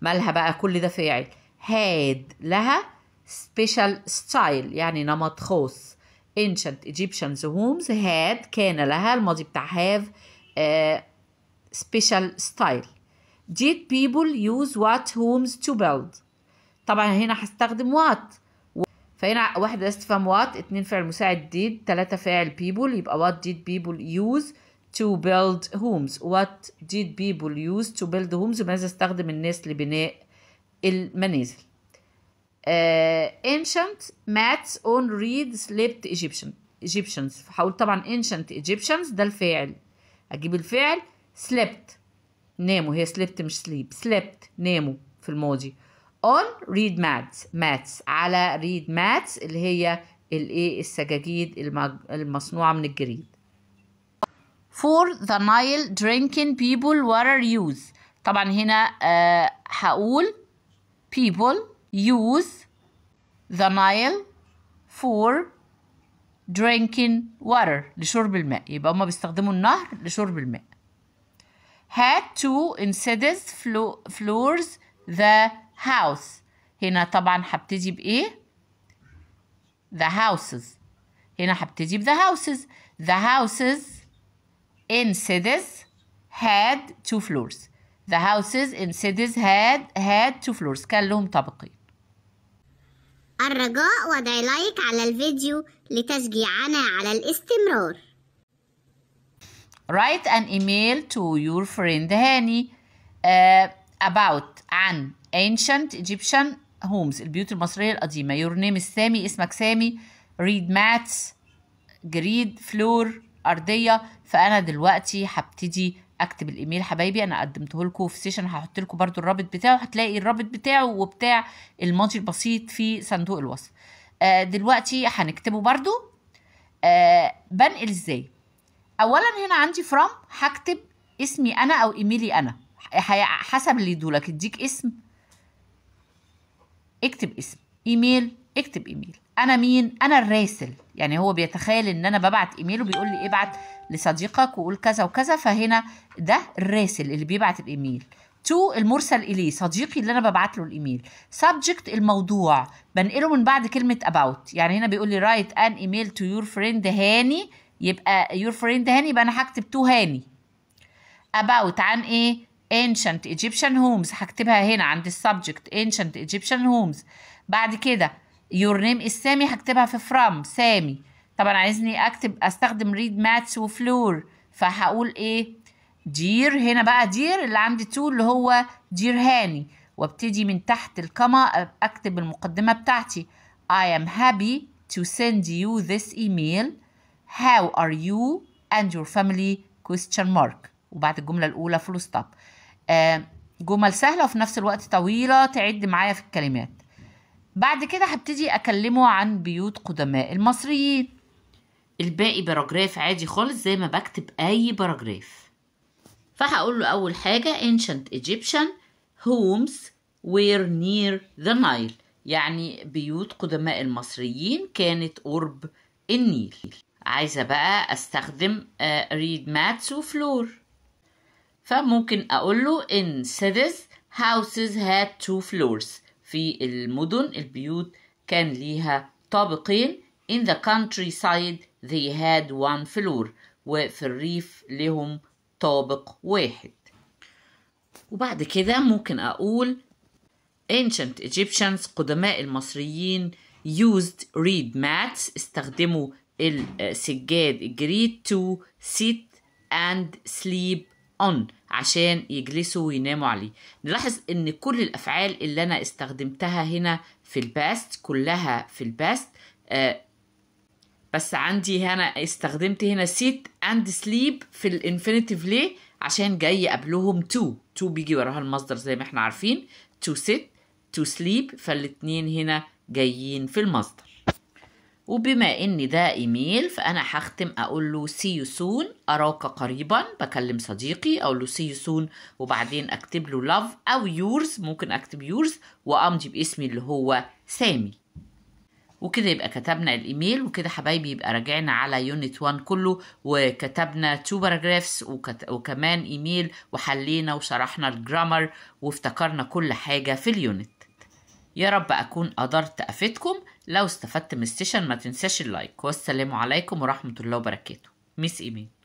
مالها بقى كل ده فاعل. هاد لها سبيشال ستايل يعني نمط خاص. ancient Egyptians homes had كان لها الماضي بتاع have سبيشال uh, ستايل. did people use what homes to build طبعا هنا هستخدم what فهنا واحد استفهام what اتنين فعل مساعد did تلاتة فاعل people يبقى what did people use to build homes. what did people use to build homes ماذا استخدم الناس لبناء المنازل. uh, ancient mats on reed slept Egyptian Egyptians هقول طبعا ancient Egyptians ده الفاعل اجيب الفعل slept ناموا هي slept مش sleep slept ناموا في الماضي on reed mats mats على reed mats اللي هي الايه السجاجيد المصنوعه من الجريد. for the Nile drinking people water use طبعا هنا آه هقول people use the Nile for drinking water لشرب الماء، يبقى هما بيستخدموا النهر لشرب الماء. had to insides floors the house، هنا طبعا هبتدي بايه؟ the houses، هنا هبتدي ب the houses. the houses insides had two floors، the houses insides had had two floors، كان لهم طبقين. الرجاء وضع لايك على الفيديو لتشجيعنا على الاستمرار. Write an email to your friend هاني uh, about عن ancient Egyptian homes، البيوت المصرية القديمة. Your name is سامي، اسمك سامي. Read mats، جريد، floor، أرضية. فأنا دلوقتي هبتدي أكتب الإيميل حبايبي، أنا قدمته لكم في سيشن، هحط لكم برضو الرابط بتاعه، هتلاقي الرابط بتاعه وبتاع الماضي البسيط في صندوق الوصف. آه دلوقتي هنكتبه برضو. آه بنقل إزاي؟ أولا هنا عندي from، هكتب اسمي أنا أو إيميلي أنا حسب اللي يدولك، يديك اسم اكتب اسم، إيميل اكتب إيميل. أنا مين؟ أنا الراسل، يعني هو بيتخيل إن أنا ببعت إيميل وبيقول لي ابعت لصديقك وقول كذا وكذا، فهنا ده الراسل اللي بيبعت الإيميل. تو المرسل إليه، صديقي اللي أنا ببعت له الإيميل. subject الموضوع، بنقله من بعد كلمة about، يعني هنا بيقول لي write an email to your friend هاني، يبقى your friend هاني، يبقى أنا هكتب تو هاني. about عن إيه؟ ancient Egyptian homes، هكتبها هنا عند السبجكت ancient Egyptian homes. بعد كده your name is سامي، هكتبها في from سامي. طبعا عايزني اكتب استخدم read mats وفلور، فهقول ايه؟ دير، هنا بقى دير اللي عندي تو اللي هو دير هاني، وابتدي من تحت الكما اكتب المقدمه بتاعتي. I am happy to send you this email. How are you and your family question mark، وبعد الجمله الاولى فول ستوب. آه جمل سهله وفي نفس الوقت طويله، تعد معايا في الكلمات. بعد كده هبتدي اكلمه عن بيوت قدماء المصريين. الباقي باراجراف عادي خالص زي ما بكتب اي باراجراف. فهقول له اول حاجه ancient Egyptian homes were near the Nile، يعني بيوت قدماء المصريين كانت قرب النيل. عايزه بقى استخدم read mats وفلور، فممكن اقول له in cities houses had two floors، في المدن البيوت كان ليها طابقين. in the countryside they had one floor، وفي الريف لهم طابق واحد. وبعد كده ممكن أقول ancient Egyptians قدماء المصريين used reed mats، استخدموا السجاد الجريد to sit and sleep on، عشان يجلسوا ويناموا عليه. نلاحظ ان كل الافعال اللي انا استخدمتها هنا في الباست كلها في الباست، آه بس عندي هنا استخدمت هنا sit and sleep في الانفينيتيف ليه؟ عشان جاي قبلهم to، to بيجي وراها المصدر زي ما احنا عارفين، to sit to sleep، فالاتنين هنا جايين في المصدر. وبما ان ده ايميل فانا هختم اقول له see you soon، اراك قريبا، بكلم صديقي اقول له see you soon، وبعدين اكتب له love او yours، ممكن اكتب yours وامضي باسمي اللي هو سامي. وكده يبقى كتبنا الايميل. وكده حبايبي يبقى راجعنا على يونت واحد كله، وكتبنا تو باراجرافس وكت... وكمان ايميل، وحلينا وشرحنا الجرامر وافتكرنا كل حاجه في اليونت. يا رب اكون قدرت افيدكم. لو استفدت من السيشن ما تنساش اللايك، والسلام عليكم ورحمه الله وبركاته. ميس ايمين.